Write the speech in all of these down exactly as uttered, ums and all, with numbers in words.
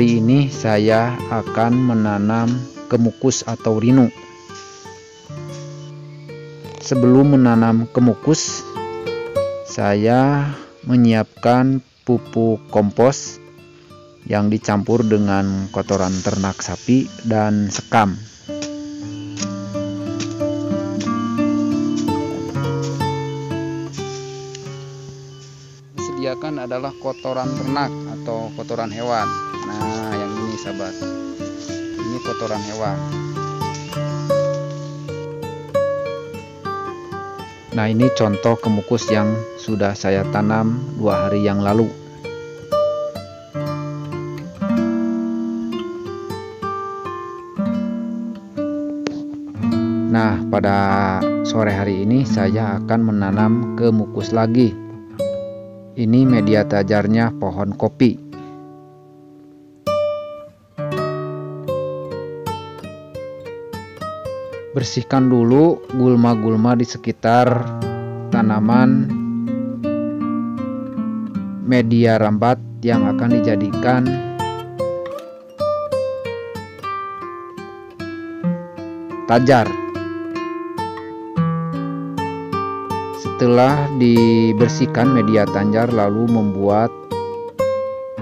Hari ini saya akan menanam kemukus atau rinu. Sebelum menanam kemukus, saya menyiapkan pupuk kompos yang dicampur dengan kotoran ternak sapi dan sekam. Disediakan adalah kotoran ternak atau kotoran hewan. Nah, yang ini sahabat, ini kotoran hewan. Nah, ini contoh kemukus yang sudah saya tanam dua hari yang lalu. Nah, pada sore hari ini saya akan menanam kemukus lagi. Ini media tajarnya pohon kopi. Bersihkan dulu gulma-gulma di sekitar tanaman media rambat yang akan dijadikan tajar. Setelah dibersihkan media tajar, lalu membuat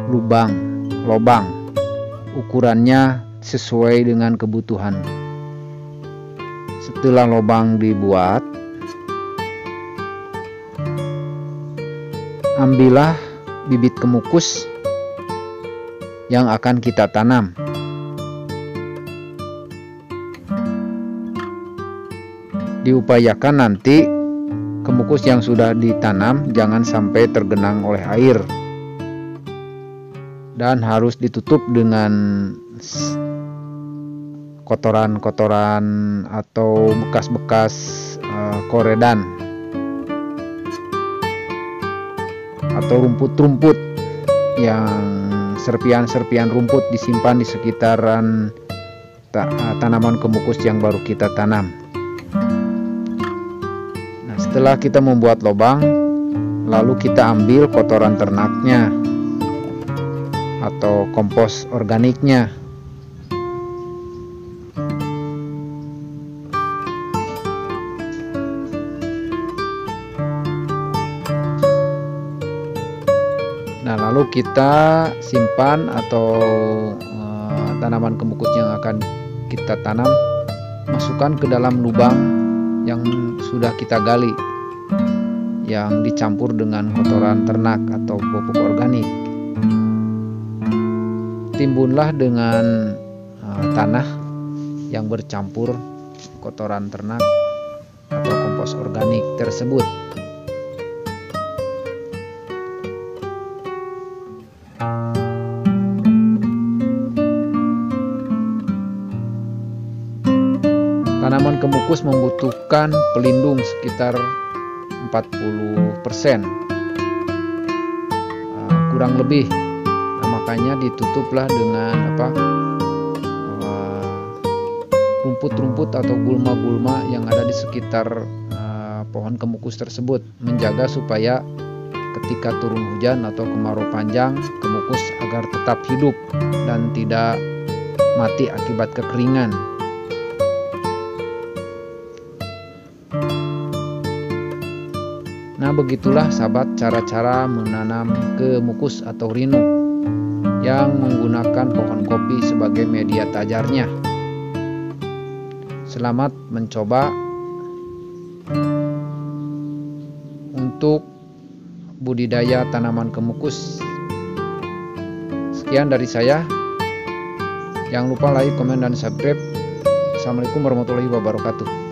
lubang, lubang ukurannya sesuai dengan kebutuhan. Setelah lubang dibuat, ambillah bibit kemukus yang akan kita tanam. Diupayakan nanti kemukus yang sudah ditanam jangan sampai tergenang oleh air, dan harus ditutup dengan kotoran-kotoran atau bekas-bekas uh, koredan atau rumput-rumput yang serpian-serpian rumput disimpan di sekitaran ta tanaman kemukus yang baru kita tanam. Nah, setelah kita membuat lubang, lalu kita ambil kotoran ternaknya atau kompos organiknya. Nah, lalu kita simpan atau uh, tanaman kemukus yang akan kita tanam masukkan ke dalam lubang yang sudah kita gali yang dicampur dengan kotoran ternak atau pupuk organik. Timbunlah dengan uh, tanah yang bercampur kotoran ternak atau kompos organik tersebut. Tanaman kemukus membutuhkan pelindung sekitar empat puluh persen kurang lebih. Nah, makanya ditutuplah dengan apa rumput-rumput atau gulma-gulma yang ada di sekitar uh, pohon kemukus tersebut, menjaga supaya ketika turun hujan atau kemarau panjang, kemukus agar tetap hidup dan tidak mati akibat kekeringan. Nah, begitulah sahabat cara-cara menanam kemukus atau rinu yang menggunakan pohon kopi sebagai media tajarnya. Selamat mencoba. Untuk budidaya tanaman kemukus, sekian dari saya. Jangan lupa like, komen, dan subscribe. Assalamualaikum warahmatullahi wabarakatuh.